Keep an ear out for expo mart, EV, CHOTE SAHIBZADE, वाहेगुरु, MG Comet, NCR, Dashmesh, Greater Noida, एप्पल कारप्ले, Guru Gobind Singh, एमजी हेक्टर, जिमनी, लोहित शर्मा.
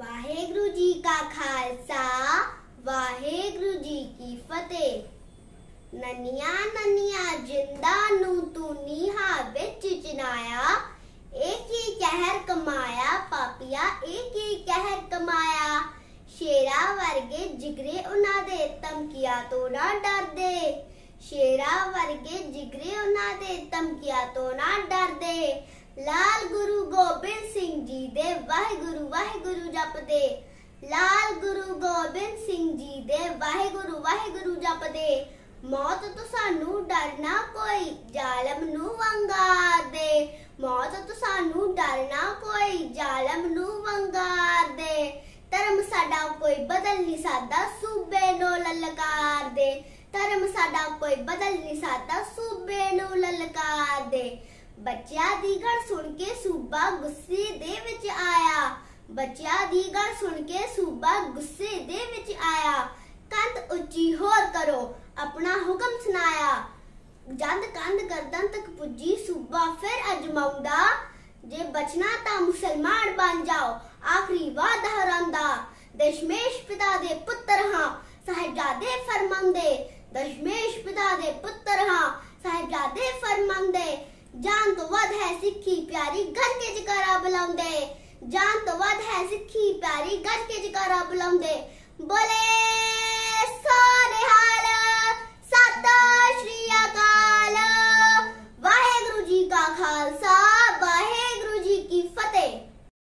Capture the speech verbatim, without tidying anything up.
वाहेगुरु जी का खालसा वाहेगुरु जी की फतेह। ननिया ननिया जिंदा नू तूनी हा बिच चिनाया, एक ही कहर कमाया पापिया एक ही कहर कमाया। शेरा वर्गे जिगरे उना दे तमकिया तो ना डर दे, शेरा वर्गे जिगरे उना दे तमकिया तो ना डर दे। लाल गुरु गोबिंद सिंह जी दे वाहेगुरु वाहेगुरु जप दे, लाल गुरु गोबिंद सिंह जी दे वाहेगुरु वाहेगुरु जप दे। मौत तो सानू डरना कोई जालम नू वंगा दे, मौत तो सानू डरना कोई जालम नू वंगा दे। धर्म साडा कोई बदल नहीं सकदा सूबे नू ललकार दे, धर्म साडा कोई बदल नहीं सकदा सूबे नू ललकार दे। बच्चियां दी गल सुन के सूबा गुस्से दे विच आया, बच्चियां दी गल सुन के सूबा गुस्से दे विच आया। कंध उच्ची होर करो अपना हुक्म सुनाया, जंद कंध गर्दन तक पुजी सूबा फिर अजमाउंदा। जे बचना ता मुसलमान बन जाओ आखरी वादा हरांदा, दशमेश पिता दे पुत्र हां साहिबजादे फरमांदे, दशमेश पिता दे पुत्र हां साहिबजादे फरमांदे। जान तो वध है सिक्खी प्यारी गज के जकारा बुलांदे, जान तो वध है सिक्खी प्यारी गज के जकारा बुलांदे। बोले